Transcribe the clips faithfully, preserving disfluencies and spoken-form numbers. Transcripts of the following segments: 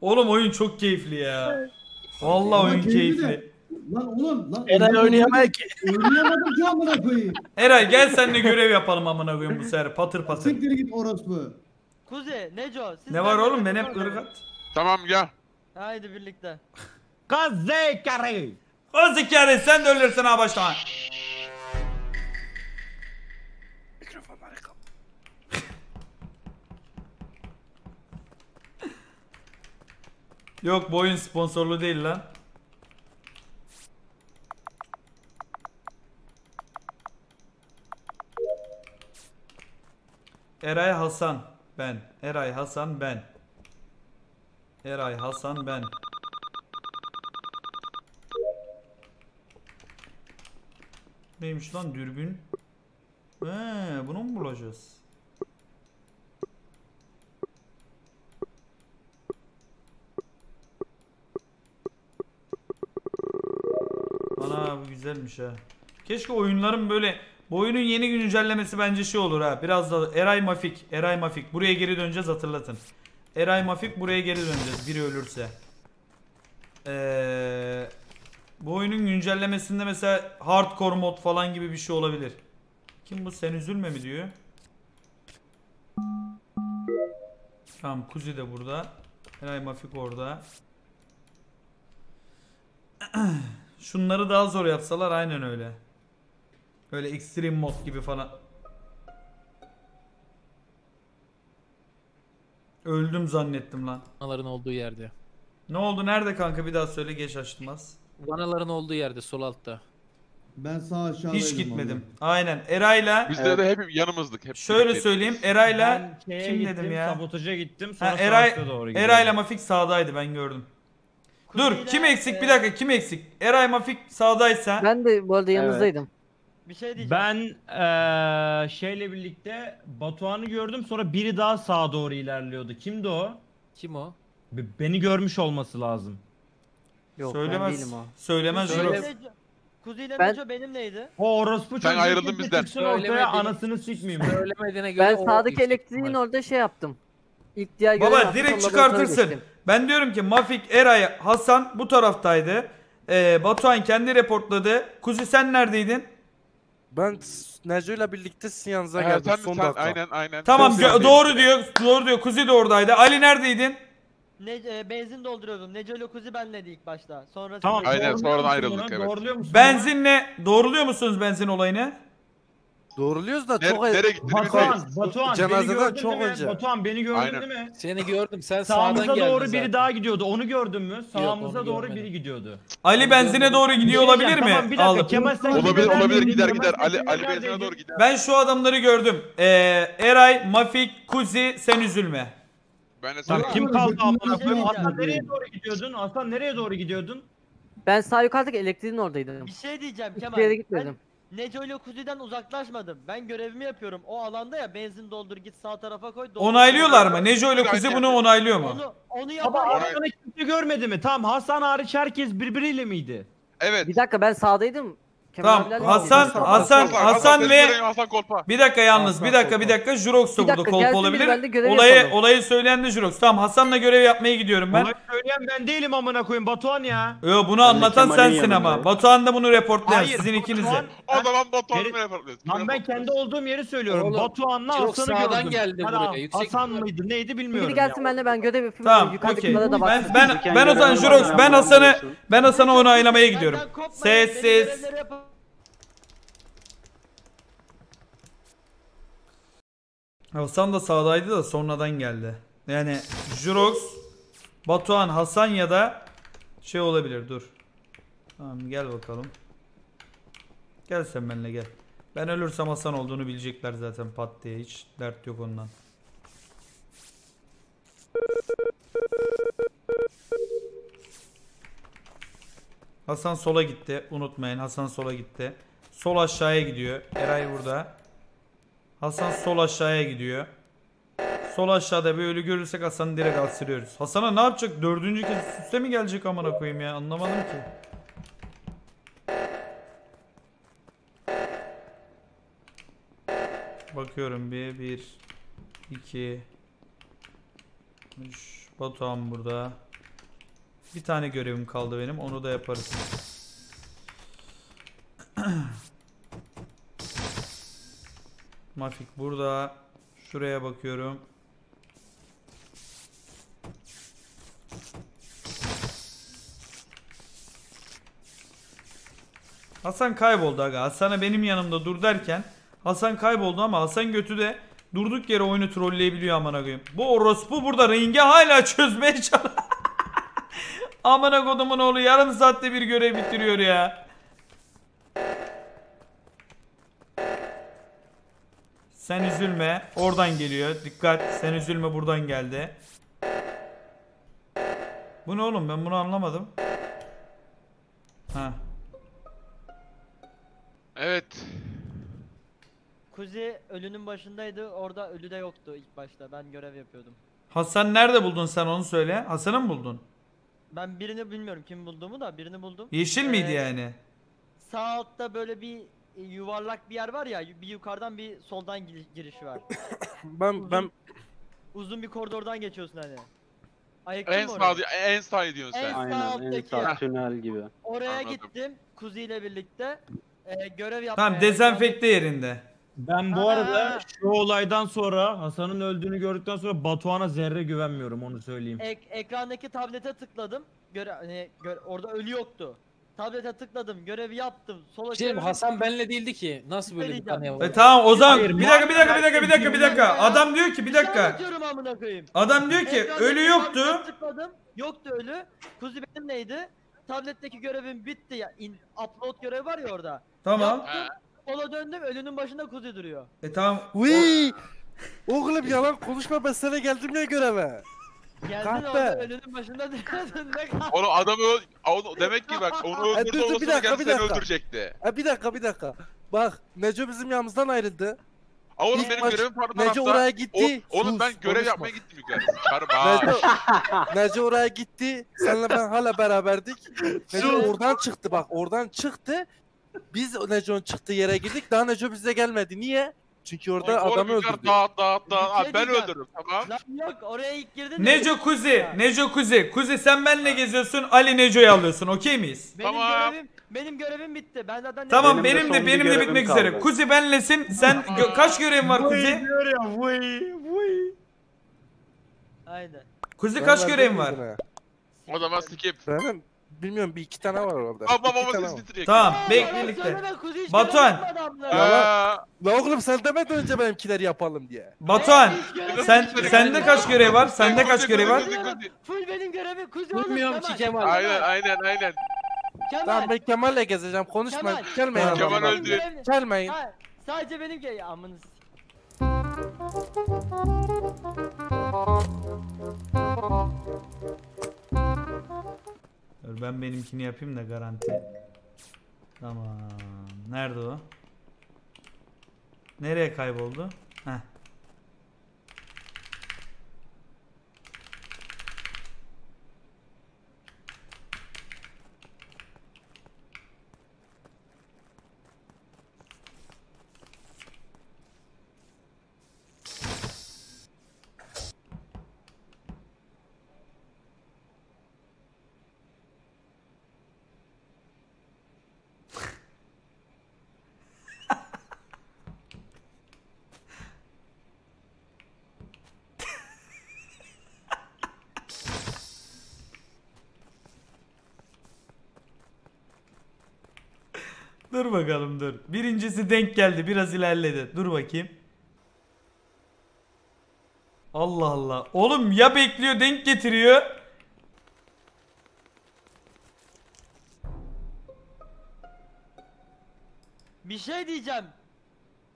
Oğlum oyun çok keyifli ya. Vallahi oyun keyifli. Lan oğlum lan. Eray oynayamay ki. Oynayamadım ki amına koyayım. Eray gel seninle görev yapalım amına koyayım bu sefer. Patır patır. Siktir git orospu. Kuzi, Necjo. Ne var oğlum? Ben hep ırgat. Tamam gel. Haydi birlikte. Kuzi kare. Kuzi kare sen de ölürsen ha baştan. Yok bu oyun sponsorlu değil lan. Eray Hasan ben. Eray Hasan ben. Eray Hasan ben. Neymiş lan dürbün? He, bunu mu bulacağız? Ana bu güzelmiş ha. Keşke oyunların böyle bu oyunun yeni güncellemesi bence şey olur ha. Biraz da Eray Mafik, Eray Mafik. Buraya geri döneceğiz hatırlatın. Eray Mafik buraya geri döneceğiz biri ölürse. Ee, bu oyunun güncellemesinde mesela hardcore mod falan gibi bir şey olabilir. Kim bu? Sen üzülme mi diyor? Tamam Kuzi de burada. Eray Mafik orada. Şunları daha zor yapsalar aynen öyle. Öyle extreme mod gibi falan. Öldüm zannettim lan. Vanaların olduğu yerde. Ne oldu? Nerede kanka? Bir daha söyle geç açılmaz. Vanaların olduğu yerde sol altta. Ben sağ aşağıdaydım. Hiç gitmedim. Abi. Aynen. Eray'la. Bizde evet. de hep yanımızdık. Hep şöyle söyleyeyim. Eray'la kim gittim, dedim ya? Sabotaja gittim. Sonra ha, Eray, doğru Eray'la Mafik sağdaydı ben gördüm. Dur Kuzi'yle, kim eksik e... bir dakika kim eksik? Eray Mafik sağdaysa. Ben de bu arada yanınızdaydım. Evet. Bir şey diyeceğim. Ben ee, şeyle birlikte Batuhan'ı gördüm sonra biri daha sağa doğru ilerliyordu. Kimdi o? Kim o? Be beni görmüş olması lazım. Yok, söylemez. Ben değilim o. Söylemez. Söylemez. Kuzi'yle Necjo benimleydi. O orospu çocuğu. Ben ayrıldım bizden. Ortaya anasını sikmeyeyim. Söylemediğine göre. Ben sağdaki elektriğin orada şey yaptım. İlk diğer baba direkt çıkartırsın. Ben diyorum ki Mafik, Eray, Hasan bu taraftaydı. Ee, Batuhan kendi reportladı. Kuzi sen neredeydin? Ben Necjo'yla birlikte Siyanz'a evet, geldim son dakika. Aynen aynen. Tamam doğru diyor. Doğru diyor. Kuzi de oradaydı. Ali neredeydin? Ne, benzin dolduruyordum. Necjo'yla Kuzi benleydi ilk başta. Sonra tamam. Aynen sonra ayrıldık evet. Doğruluyor musun? Benzinle doğruluyor musunuz benzin olayını? Doğruluyoruz da çok önce. Batuhan, Batuhan cenazeden çok önce. Batuhan beni gördün aynen. Değil mi? Seni gördüm. Sen sağdan geldin. Sağımıza doğru biri zaten. Daha gidiyordu. Onu gördün mü? Sağımıza doğru görmedim. Biri gidiyordu. Ali benzine doğru gidiyor olabilir mi? Tamam bir dakika. Kemal sen olabilir, olabilir gider gider. Ali Ali benzine doğru gider. Ben şu adamları gördüm. Ee, Eray, Mafik, Kuzi, sen üzülme. Ben de sen kim kaldı amına koyayım? Hasan nereye doğru gidiyordun? Hasan nereye doğru gidiyordun? Ben sağ yukarıdaki elektriğin oradaydım. Bir şey diyeceğim Kemal. Nereye gitmedim? Necjo ile Kuzi'den uzaklaşmadım. Ben görevimi yapıyorum. O alanda ya benzin doldur git sağ tarafa koy. Onaylıyorlar mı? Necjo ile Kuzi bunu onaylıyor mu? Onu, onu yapar. Hasan'ı kimse görmedi mi? Tamam Hasan hariç herkes birbiriyle miydi? Evet. Bir dakika ben sağdaydım. Kemal tamam Hasan, Hasan, Hasan, Hasan ve Hasan bir dakika yalnız bir dakika bir dakika Jurox da burada kolpa olabilir. Olayı yapalım. Olayı söyleyen de Jurox. Tamam Hasan'la görev yapmaya gidiyorum ben. Olayı söyleyen ben değilim amına koyayım Batuhan ya. Yo bunu ben anlatan sensin ama. Ya. Batuhan da bunu reportlayan sizin ikinize. O zaman Batuhan'ı reportluyoruz. Lan ben kendi olduğum yeri söylüyorum. Batuhan'la Hasan'ı gördüm. Geldi buraya. Hasan mıydı neydi bilmiyorum. Biri gelsin benimle ben görev yapayım. Tamam okey. Ben ben ben o zaman Jurox ben Hasan'ı ben Hasan'ı onaylamaya gidiyorum. Sessiz. Hasan da sağdaydı da sonradan geldi. Yani Jurox, Batuhan, Hasan ya da şey olabilir dur. Tamam gel bakalım. Gel sen benimle gel. Ben ölürsem Hasan olduğunu bilecekler zaten pat diye hiç dert yok ondan. Hasan sola gitti. Unutmayın Hasan sola gitti. Sol aşağıya gidiyor. Eray burada. Hasan sol aşağıya gidiyor. Sol aşağıda bir ölü görürsek Hasan'ı direkt asırıyoruz. Hasan'a ne yapacak? Dördüncü kez üste mi gelecek amına koyayım ya? Anlamadım ki. Bakıyorum bir, bir, iki, üç. Batuhan burada. Bir tane görevim kaldı benim. Onu da yaparız. Mafik burada. Şuraya bakıyorum. Hasan kayboldu aga. Hasan'a benim yanımda dur derken Hasan kayboldu ama Hasan götü de durduk yere oyunu trolleyebiliyor amına koyayım. Bu orospu burada ringe hala çözmeye çalışıyor. Amına kodumun oğlu yarım saatte bir görev bitiriyor ya. Sen üzülme. Oradan geliyor. Dikkat. Sen üzülme buradan geldi. Bu ne oğlum? Ben bunu anlamadım. Ha. Evet. Kuzi ölünün başındaydı. Orada ölü de yoktu ilk başta. Ben görev yapıyordum. Hasan nerede buldun sen onu söyle. Hasan'ı mı buldun? Ben birini bilmiyorum kim bulduğumu da birini buldum. Yeşil ee, miydi yani? Sağ altta böyle bir yuvarlak bir yer var ya. Bir yukarıdan bir soldan giriş var. ben uzun, ben uzun bir koridordan geçiyorsun hani. Ayıktın en sağ en sağ diyorsun sen. Aynen, en sağ tünel gibi. Oraya anladım. Gittim Kuzi ile birlikte. Ee, görev yapmaya. Tamam dezenfekte yerinde. Ben bu ha. arada şu olaydan sonra Hasan'ın öldüğünü gördükten sonra Batuhan'a zerre güvenmiyorum onu söyleyeyim. Ek ekrandaki tablete tıkladım. Göre hani gö orada ölü yoktu. Tablete tıkladım. Görevi yaptım. Sola şey, Hasan benle değildi ki. Nasıl böyle bir tane oldu? E tamam Ozan bir dakika bir dakika bir dakika bir dakika bir dakika. Adam diyor ki bir dakika. Adam diyor ki ölü yoktu. Tıkladım. Yoktu ölü. Kuzi benim neydi? Tabletteki görevim bitti ya. In upload görevi var ya orada. Tamam. Yaptım. Ola döndüm ölünün başında Kuzi duruyor. E tamam. Uyyy. Oğlum yalan konuşma ben sana geldim ne göreve. Geldin orada ölünün başında döndüm ne kaldı. Oğlum adamı öldü. Demek ki bak onu öldürdü e, olsa geldi seni öldürecekti. E bir dakika bir dakika. Bak Necjo bizim yanımızdan ayrıldı. Aa oğlum İlk benim görevim pardon Necjo oraya gitti. O, oğlum Sus, ben görev konuşma. yapmaya gittim yukarı. Necjo, Necjo oraya gitti. Seninle ben hala beraberdik. Necjo oradan çıktı bak oradan çıktı. Biz Necjo'nun çıktığı yere girdik. Daha Necjo bize gelmedi. Niye? Çünkü orada Oy, adamı öldürdü. Dağıt dağıt dağıt. Ben öldürürüm tamam. Lan yok oraya ilk girdin. Necjo Kuzi. Necjo Kuzi. Kuzi sen benle geziyorsun. Ali Necjo'yu alıyorsun. Okey miyiz? Benim tamam. Görevim, benim görevim bitti. Ben zaten Tamam benim, benim de, de benim de bitmek kaldı. üzere. Kuzi benlesin. Sen gö kaç görevin var Kuzi? Aynen. Kuzi kaç görevin var? O zaman skip. Benim. Bilmiyorum bir iki tane var orada. Abla babası titriyecek. Tamam bekleyelikte. Batuhan. La oğlum sen demedin önce benimkileri yapalım diye. Batuhan. Sen sende kaç görev var? Sende kaç görev var? Full benim görevim Kuzi oğlum. Bilmiyorum ki Kemal. Aynen aynen aynen. Tamam ben Kemal'le gezeceğim konuşmayın. Gelmeyin. Kemal öldü. Gelmeyin. Sadece benim ki amınız. Ben benimkini yapayım da garanti. Tamam. Nerede o? Nereye kayboldu? Heh. Dur bakalım dur. Birincisi denk geldi. Biraz ilerledi. Dur bakayım. Allah Allah. Oğlum ya bekliyor denk getiriyor. Bir şey diyeceğim.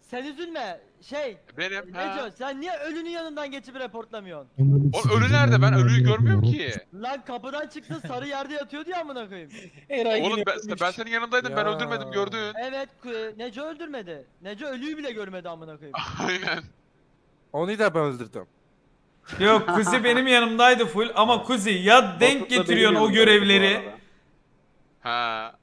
Sen üzülme. Şey. Benim. Necjo, sen niye ölünün yanından geçip reportlamıyorsun? O ölü nerede? Ben ölüyü görmüyorum ki. Lan kapıdan çıktı sarı yerde yatıyordu ya amına koyayım. Oğlum ben, ben senin yanındaydım ya. Ben öldürmedim gördün. Evet Necjo öldürmedi. Necjo ölüyü bile görmedi amına koyayım. Aynen. Onu da ben öldürdüm. Yok Kuzi benim yanımdaydı full ama Kuzi ya denk getiriyorsun o görevleri. Ha.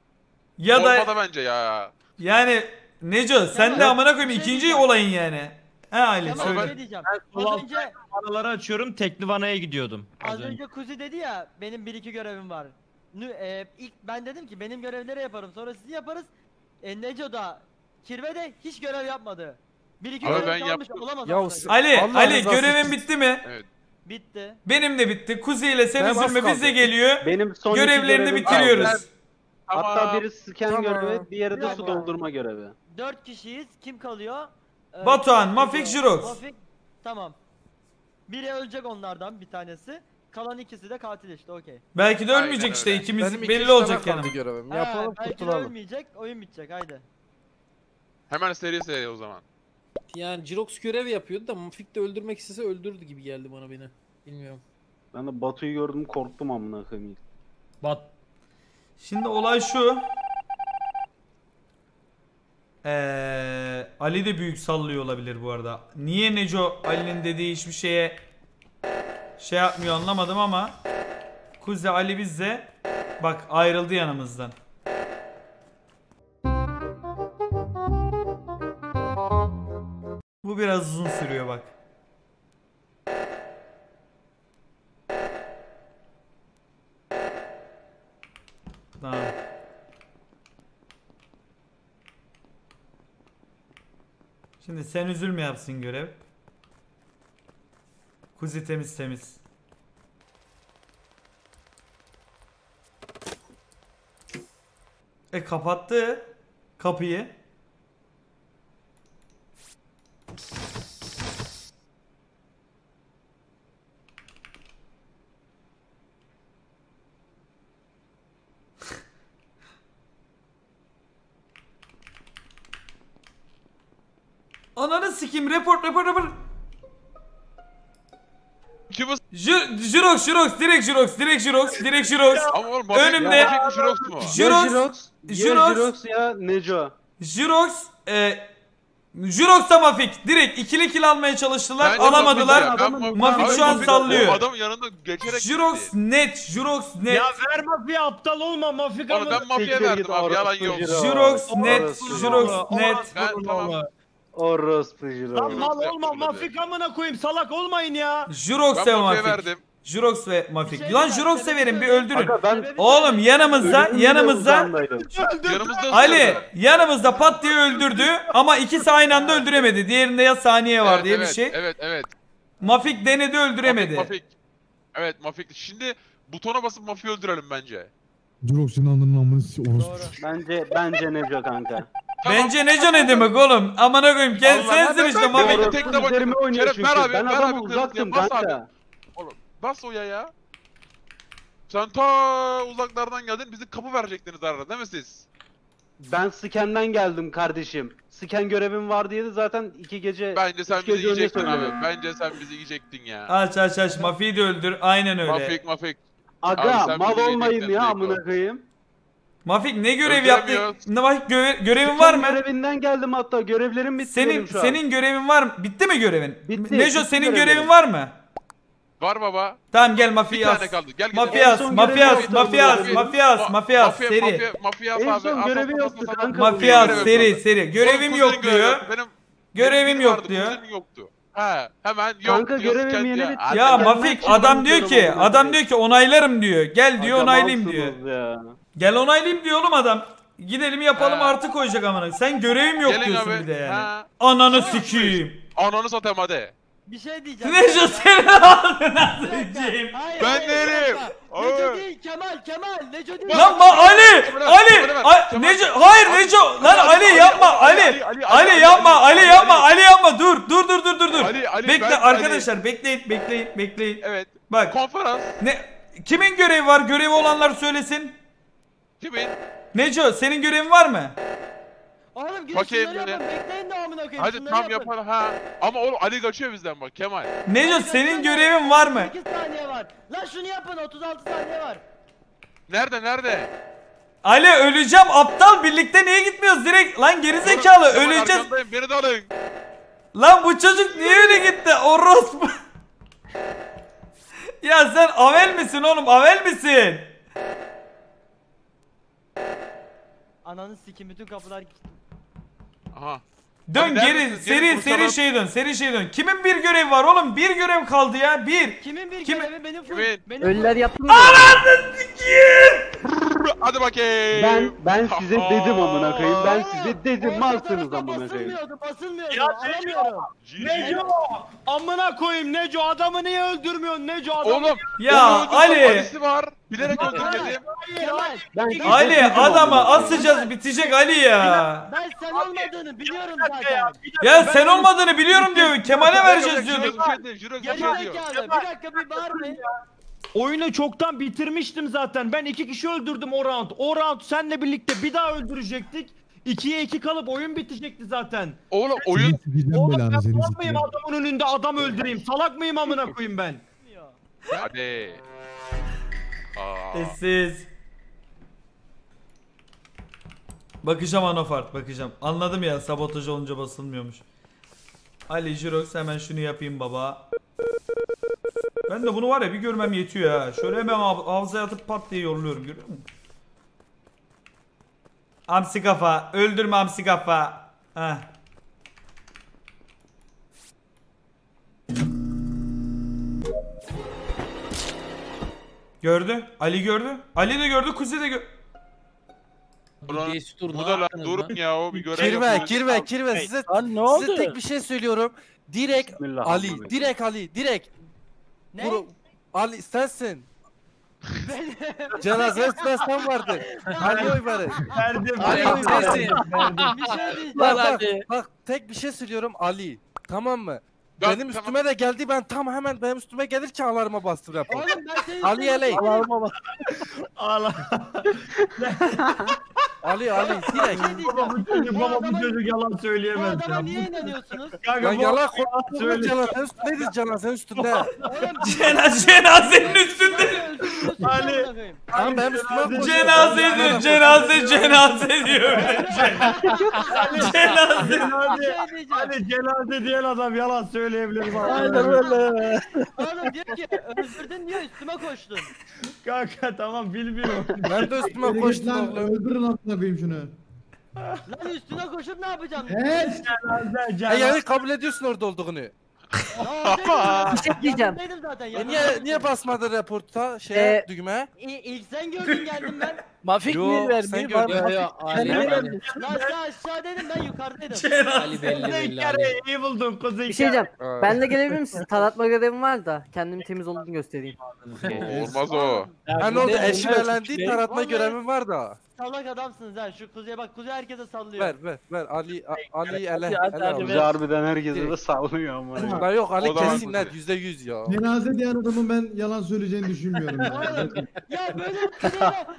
Ya da, da bence ya. Yani Necjo sen ya, de amına koyayım şey ikinci olayın yani. He Ali tamam, söyle. Ne diyeceğim? Ben az önce vanaları açıyorum, tekli vanaya gidiyordum. Az, az önce. önce Kuzi dedi ya benim bir iki görevim var. E, ilk ben dedim ki benim görevleri yaparım sonra sizi yaparız. E, Necjo da Kirve de hiç görev yapmadı. Bir iki görev yapmış olamaz. Ya, Ali Allah Ali görevin bitti mi? Evet. Bitti. Benim de bitti. Kuzi ile sen üzülme biz de geliyor. Benim son görevlerini bitiriyoruz. Abi, ben... Hatta Aa, biri scan tamam. görevi, diğeri de su doldurma görevi. Dört kişiyiz. Kim kalıyor? Ee, Batuhan, Mafik, Jurox. Mafik, tamam. Biri ölecek onlardan bir tanesi. Kalan ikisi de katil işte, okey. Belki de ölmeyecek aynen işte, öyle. İkimiz benim belli iki olacak yani. Yapalım, ha, belki kurtulalım. De ölmeyecek, oyun bitecek, haydi. Hemen seri seri o zaman. Yani Jurox görev yapıyordu da Mafik de öldürmek istese öldürdü gibi geldi bana beni. Bilmiyorum. Ben de Batu'yu gördüm, korktum amına koyayım. Bat. Şimdi olay şu. Ee, Ali de büyük sallıyor olabilir bu arada. Niye Necjo Ali'nin dediği hiçbir şeye şey yapmıyor anlamadım ama Kuzi Ali bizle bak ayrıldı yanımızdan. Bu biraz uzun sürüyor bak. Tamam. Şimdi sen üzülme yapsın görev. Kuzi temiz temiz. E kapattı kapıyı. Ananı sikeyim report report report. Jurox Jurox direkt Jurox direkt Jurox direkt Jurox. Önümde Jurox Jurox ya Necjo. Jurox eee Jurox'ta Mafik direkt ikili kill almaya çalıştılar bence alamadılar. Mafik, Mafik şu an Mafik sallıyor. Adam yanında geçerek Jurox gitti. Net Jurox net. Ya ver Mafik'e aptal olma Mafik ama. Ben Mafik'e verdim abi yalan yok. Jurox net Jurox net. Orospu Jurox. Lan mal olma Mafik amına koyayım salak olmayın ya. Jurox ve Mafik. Jurox ve Mafik. Şey lan Jurox severim bir öldürün. Aga, ben... Oğlum yanımızda yanımızda Ali yanımızda pat diye öldürdü ama ikisi aynı anda öldüremedi. Diğerinde ya saniye var evet, diye evet, bir şey. Evet evet. Mafik denedi öldüremedi. Mafik, Mafik. Evet Mafik. Şimdi butona basıp Mafik'i öldürelim bence. Jurox'un anının amını orospu. Bence bence Necjo kanka. Tamam. Bence Necjo ne demek oğlum? Amına koyayım kendinizdir işte Mafik. Tek de bakın. Ben adamı uzattım kanka. Oğlum bas oya ya. Sen ta uzaklardan geldin bizi kapı verecektiniz arada değil mi siz? Ben skenden geldim kardeşim. Sken görevim var diye de zaten iki gece bence sen bizi yiyecektin abi. Bence sen bizi yiyecektin ya. Aç aç aç Mafik'i de öldür aynen öyle. Mafik Mafik. Aga mal olmayın ya amına koyayım. Mafik ne görev yaptın? Mafik göre görevin var mı? Görevinden geldim hatta görevlerim bitti. Senin şu an. Senin görevin var mı? Bitti mi görevin? Bitti. Necjo senin görevin, görevin var mı? Var baba. Tamam gel Mafiyas. Mafiyas, Mafiyas, Mafiyas, Mafiyas, Mafiyas seri. Mafiyas abi. Mafiyas seri seri. Görevim yok diyor. Benim görevim yok diyor. He, hemen yok kanka görevim yeni bitti. Ya, ya Mafik adam diyor ki, adam diyor ki onaylarım diyor. Gel diyor onaylayayım diyor. Ya. Gel onaylayayım diyor oğlum adam. Gidelim yapalım artık koyacak amına. Sen görevim yok gelin diyorsun abi. Bir de yani. Ha. Ananı sikeyim. Ananı satayım hadi. Bir şey diyeceğim. Necjo seni aldın az önceyim. Ben derim. Necjo değil Kemal Kemal. Necjo değil. Lan Ali Ali. Necjo hayır Necjo. Lan Ali yapma Ali. Ali yapma Ali yapma Ali yapma dur dur dur dur dur. Bekle arkadaşlar bekleyin bekleyin bekleyin. Evet. Bak. Konferans. Ne? Kimin görevi var? Görevi olanlar söylesin. Kimin? Necjo senin görevin var mı? Oğlum girişimleri yapın, bekleyin devamını okuyun. Hadi tam yapalım ha. Ama oğlum Ali kaçıyor bizden bak Kemal. Necjo senin görevin var mı? sekiz saniye var. Lan şunu yapın otuz altı saniye var. Nerede nerede? Ali öleceğim aptal birlikte niye gitmiyoruz direkt? Lan gerizekalı öleceğiz. Beni de alın. Lan bu çocuk niye öyle gitti? Orospu. Ya sen avel misin oğlum avel misin? Ananı sikim bütün kapılar gitti. Aha. Dön geri, seri seri şey dön, seri şey dön. Kimin bir görevi var oğlum? Bir görev kaldı ya, bir. Kimin bir Kim... görevi? Benim full. Benim Ölüler yaptı mı? Ananı sikeyim. Hadi bakayım. Ben ben size dedim amına koyayım. Ben size dedim malsınız amına koyayım. Basılmıyordu, basılmıyordu. Ya alamıyorum. Necjo. Amına koyayım Necjo, adamı niye öldürmüyorsun Necjo adamı? Oğlum ya Ali. Bilerek öldürmedim. Ali adama asacağız, bitecek Ali ya. Ben sen olmadığını biliyorum zaten. Ya sen olmadığını biliyorum diyor. Kemal'e vereceğiz diyorduk. Bir dakika bir bağırmayın. Oyunu çoktan bitirmiştim zaten. Ben iki kişi öldürdüm o round. O round senle birlikte bir daha öldürecektik. İkiye iki kalıp oyun bitecekti zaten. Oğlum oyun... Oğlum ben salak mıyım adamın önünde adam öldüreyim? Salak mıyım amına koyayım ben? Hadi. Sessiz. Bakacağım Anofart, bakacağım. Anladım ya, sabotaj olunca basılmıyormuş. Ali, Jurox hemen şunu yapayım baba. Ben de bunu var ya bir görmem yetiyor ha. Şöyle hemen havzaya atıp pat diye yoruluyorum, görüyor musun? Hamsi kafa, öldürme hamsi kafa. Heh. Gördü, Ali gördü, Ali de gördü, Kuzi de gördü. Bu da lan durun ya, o bir görev kirve, yapıyoruz. Kirve, kirve, hey. Size, lan, ne oldu? Size tek bir şey söylüyorum. Direkt Ali, direkt Ali, direkt. Ne? Buru, Ali sensin. Cenazede sen vardı. Ali oy bari. Verdim. Ali oy sensin. Bak, bak, tek bir şey söylüyorum Ali. Tamam mı? Benim ben, üstüme tamam. de geldi, ben tam hemen benim üstüme gelirken alarma bastım rapor. Ali Ali. Alarma bastım. Ağla. Ali Ali. Baba bu çocuk, baba bu çocuk yalan söyleyemez. Bu adama niye inanıyorsunuz? Kanka yalan söylüyor. Nedir cenazenin üstünde? Cenazenin üstünde. Ali. Tamam benim üstüme. Cenaze, cenaze, cenaze diyor. Cenaze. Ali cenaze diyen adam yalan söylüyor. Söyleyebilirim abi. Aynen öyle. Oğlum diyor ki öldürdün niye üstüme koştun? Kanka tamam bilmiyorum. Ben de üstüme koştum. Öldürün aslına koyayım şunu. Lan üstüne koşup ne yapacağım? Eee cenazeye. Yani kabul ediyorsun orada olduğunu. Bir şey diyeceğim. Niye basmadın raporta şeye düğme? İlk sen gördün geldim ben. Mafik mi vermiyor? Sen gördün ya. Aşağı dedim ben yukarıdaydım. Ali belli belli. İyi buldun kuzu. Bir şey diyeceğim. Ben de gelebilir misin? Taratma görevim var da kendimi temiz olduğunu göstereyim. Olmaz o. Ben orada eşilelendiği taratma görevim var da. Salak adamsınız ha, şu kuzuya bak, kuzu herkese sallıyor. Ver ver ver Ali Ali ele. Kuzu harbiden herkese de sallıyor ama. Ben yok Ali kesin net yüzde yüz ya. Cenaze diyen adamın ben yalan söyleyeceğini düşünmüyorum. Ya böyle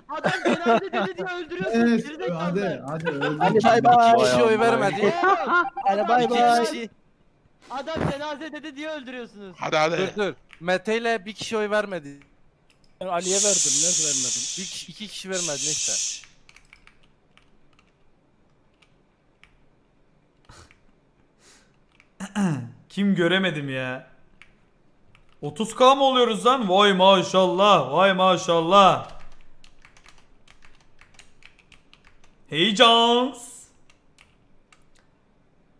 adam cenaze dedi diye öldürüyorsunuz. Evet hadi hadi öldürün. İki kişi oy vermedi. Hadi bay bay. Adam cenaze dedi diye öldürüyorsunuz. Hadi hadi. Dur dur. Mete ile bir kişi oy vermedi. Ben Ali'ye verdim, nasıl vermedim? Bir, iki kişi vermedi neyse. Kim göremedim ya? otuz k mı oluyoruz lan? Vay maşallah, vay maşallah. Hey Jones.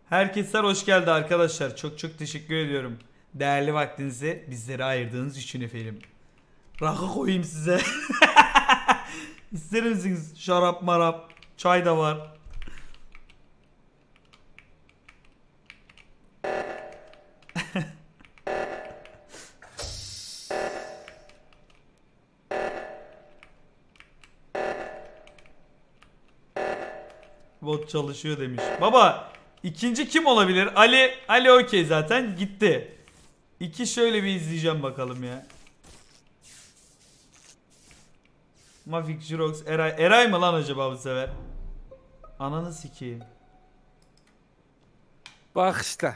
Herkesler hoş geldi arkadaşlar. Çok çok teşekkür ediyorum. Değerli vaktinizi bizlere ayırdığınız için efendim. Rakı koyayım size. İster misiniz? Şarap marap. Çay da var. Bot çalışıyor demiş. Baba ikinci kim olabilir? Ali. Ali okey zaten gitti. İki şöyle bir izleyeceğim bakalım ya. Mafik, Jurox, Eray. Eray mı lan acaba bu sefer? Ananı sikeyim. Bak işte.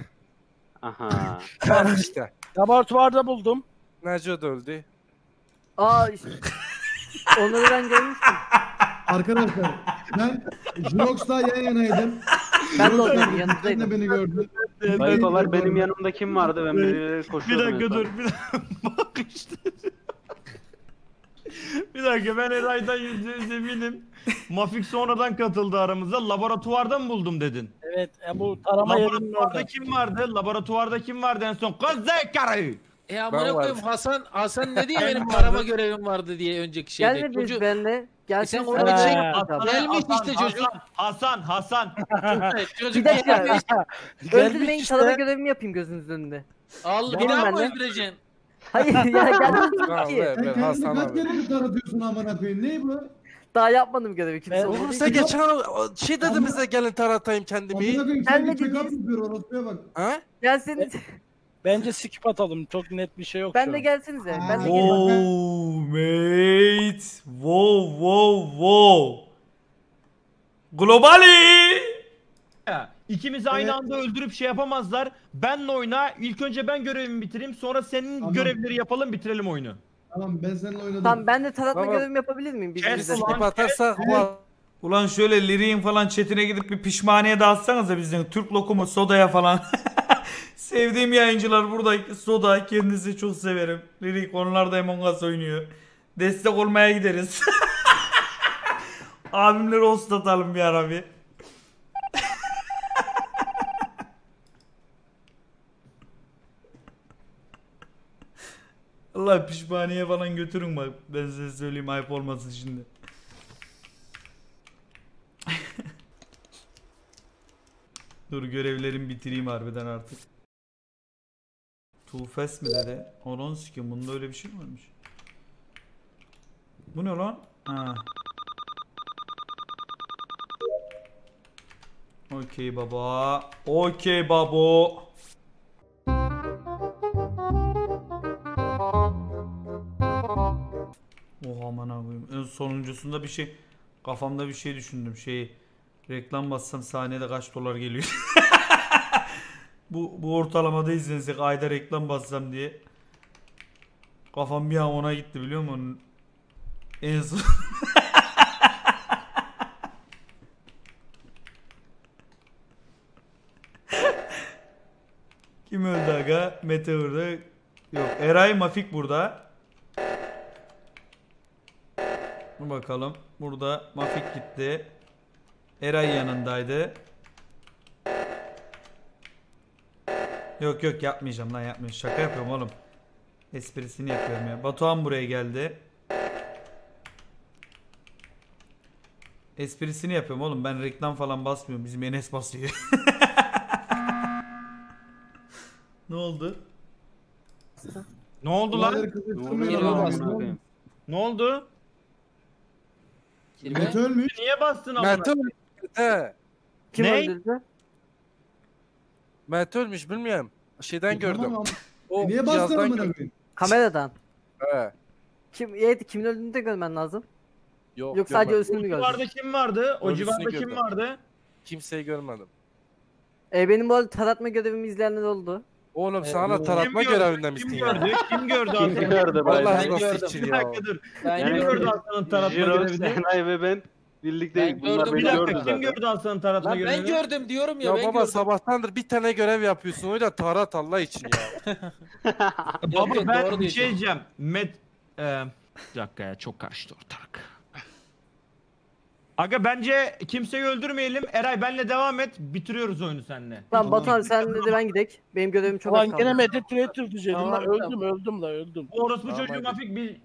Aha. Bak işte. Laboratuvarda buldum. Necjo da öldü. Aa işte. Onları ben görmüştüm. Arkadaşlar ben Jurox'la yan yanaydım. Ben de oradaydım, yanındaydım. Sen de beni gördün. Bayıkolar benim yanımda kim vardı? Ben bir koşuyordum. Bir dakika dur. Bir dakika. Bak işte. Bir dakika ben Eray'dan yüzde yüz eminim. Mafik sonradan katıldı aramıza. Laboratuvarda mı buldum dedin? Evet, e, bu tarama yerinde orada. Kim vardı? Laboratuvarda kim vardı en son? Kuzi karayı. E amına koyayım Hasan, Hasan dedi ya benim arama görevim vardı diye önceki şeyde. Geldi biz benimle. Gelsin e orada şey yapalım. Gelmiş Hasan, işte çocuk. Hasan, Hasan. Çocuk gelmiş. Öldürmeyin işte. Tarama görevimi yapayım gözünüzün önünde. Allah bir daha mı öldüreceksin? Hayır ya gelmesin ki. Ben Hasan abi. Gelip taratıyorsun amına koyayım. Ne bu? Daha yapmadım görevi kimse. Olursa geçen şey dedim bize gelin taratayım kendimi. Gelmedi. Ha? Gelseniz. Bence skip atalım. Çok net bir şey yok. Ben de gelsenize. Yani. Ben de gelin. Oh mate. Wow wow wow. Globali. İkimizi aynı evet. anda öldürüp şey yapamazlar. Benle oyna. İlk önce ben görevimi bitireyim. Sonra senin tamam. görevleri yapalım, bitirelim oyunu. Tamam ben seninle oynadım. Tamam ben de taratma tamam. görevimi yapabilir miyim? Kes skip atarsak. Evet. Ulan şöyle Liri'nin falan chatine gidip bir pişmaniye dağıtsanız da bizden. Türk lokumu sodaya falan. Sevdiğim yayıncılar buradaki soda, kendisi çok severim. Lirik onlar da Among Us oynuyor. Destek olmaya gideriz. Abimleri host atalım bir ara bir. Allah pişmaniye falan götürün bak. Ben size söyleyeyim ayıp olmasın şimdi. Dur görevlerimi bitireyim harbiden artık. Too fast mi dedi? Orons ki bunda öyle bir şey mi varmış? Bu ne lan? Ha. Okey baba. Okey babo. Oha aman abim. En sonuncusunda bir şey kafamda bir şey düşündüm. Şey reklam bassam saniyede kaç dolar geliyor? Bu, bu ortalamada izlensek ayda reklam bassam diye kafam bir an ona gitti biliyor musun? En son kim öldü aga? Mete burada. Yok Eray Mafik burada. Dur bakalım. Burada Mafik gitti. Eray yanındaydı. Yok yok yapmayacağım lan yapmayacağım. Şaka yapıyorum oğlum. Esprisini yapıyorum ya. Batuhan buraya geldi. Esprisini yapıyorum oğlum. Ben reklam falan basmıyorum. Bizim Enes basıyor. Ne oldu? Ne oldu lan? Ne oldu? Mete ölmüş. Niye bastın amına? Mete ölmüş. Kim öldürdü? Mete ölmüş bilmiyorum. Şeyden e, gördüm. Tamam. O niye bastın amına? Kameradan. He. Kim yedi? Kimin öldüğünü de görmen lazım. Yok. Yok sadece ölüsünü gördüm. O civarda kim vardı? O ölüsünü civarda gördüm. Kim vardı? Kimseyi görmedim. E benim bu taratma görevimi izleyenler oldu. Oğlum sana e, taratma görevinden mi istedin? Kim gördü? Kim gördü? Kim gördü? Vallahi nasıl için ya? Kim gördü Hasan'ın taratma görevini? Eray ve ben birlikteydik. Bunlar bir dakika kim gördü Hasan'ın taratma görevini? Ben gördüm diyorum ya. Ya baba sabahtandır bir tane görev yapıyorsun. Öyle tarat Allah için ya. Baba ben bir şey diyeceğim. Met... Bir dakika ya çok karıştı ortalık. Aga bence kimseyi öldürmeyelim. Eray benle devam et. Bitiriyoruz oyunu seninle. Tamam Batuhan senle de ben gidek. Benim görevim çok az kaldı. Gene Mete türetür diyeceğim. Öldüm öldüm la öldüm. O orospu çocuğu Mafik bir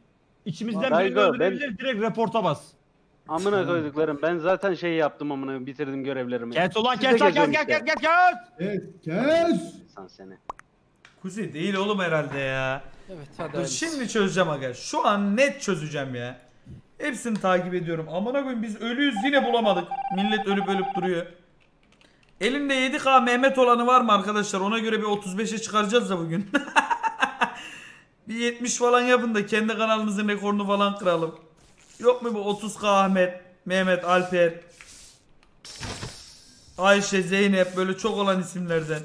içimizden birini öldürebilir. Direkt reporta bas. Amına koyduklarım ben zaten şey yaptım amına bitirdim görevlerimi. Kes ulan kes kes kes kes kes kes. Kes. Sen seni. Kuzi değil oğlum herhalde ya. Evet hadi. Şimdi çözeceğim aga. Şu an net çözeceğim ya. Hepsini takip ediyorum. Amına koyayım biz ölüyüz yine bulamadık. Millet ölüp ölüp duruyor. Elimde yedi K Mehmet olanı var mı arkadaşlar? Ona göre bir otuz beşe çıkaracağız da bugün. Bir yetmiş falan yapın da kendi kanalımızın rekorunu falan kıralım. Yok mu bu otuz K Ahmet, Mehmet, Alper, Ayşe, Zeynep böyle çok olan isimlerden.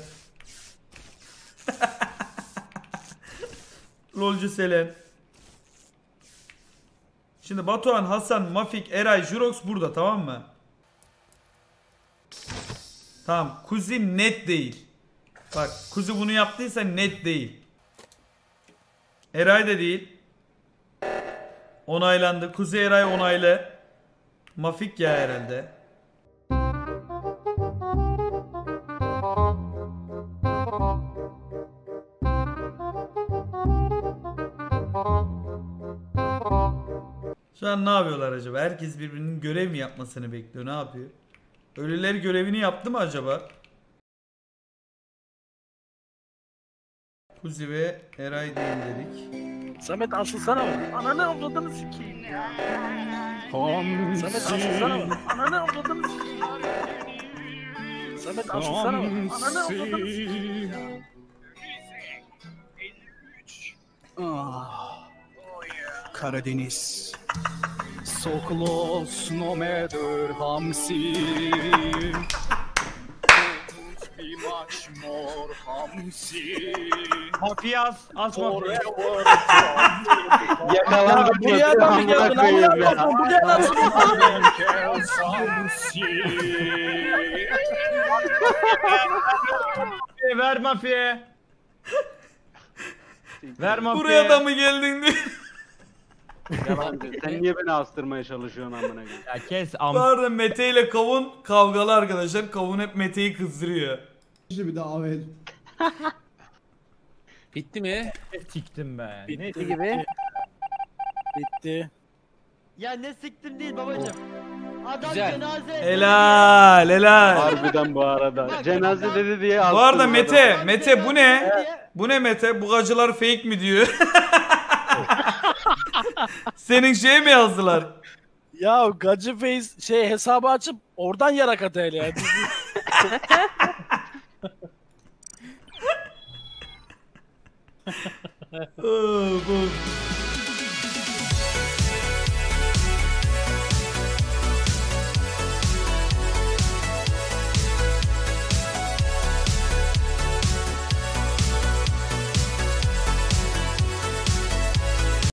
Lolcu Selen. Şimdi Batuhan, Hasan, Mafik, Eray, Jurox burada tamam mı? Tamam. Kuzi net değil. Bak Kuzi bunu yaptıysa net değil. Eray da değil. Onaylandı. Kuzi Eray onaylı. Mafik ya herhalde. Şu an ne yapıyorlar acaba? Herkes birbirinin görev mi yapmasını bekliyor? Ne yapıyor? Ölüler görevini yaptı mı acaba? Kuzi ve Eray diyeyim dedik. Samet asılsana mı? Ananı avladığını sikeyim ya. Samet asılsana mı? Ananı avladığını sikeyim. Samet asılsana mı? Ananı avladığını sikeyim ya. elli üç. Ah. Karadeniz. So close no matter hamsi. Hafiye as, as Hafiye. Yakalandım. Buraya adam mı geldin? Buraya adam mı geldin? Ver Hafiye. Ver Hafiye. Buraya adam mı geldin diye. Yalancı. Sen niye beni astırmaya çalışıyorsun amına koyayım? Ya kes am. Pardon, Mete ile kavun kavgalı arkadaşlar. Kavun hep Mete'yi kızdırıyor. Bir daha avel. Bitti mi? Siktim ben. Bitti, Bitti gibi. Bitti. Ya ne siktim değil babacım. Adam güzel. Cenaze. Helal helal. Harbiden bu arada. Bak, cenaze bak. Dedi diye. Bu arada Mete. Adam. Mete bu ne? Bu ne Mete? Bugacılar fake mi diyor? Senin şey mi yazdılar? Ya gacı face şey hesabı açıp oradan yara katayla ya.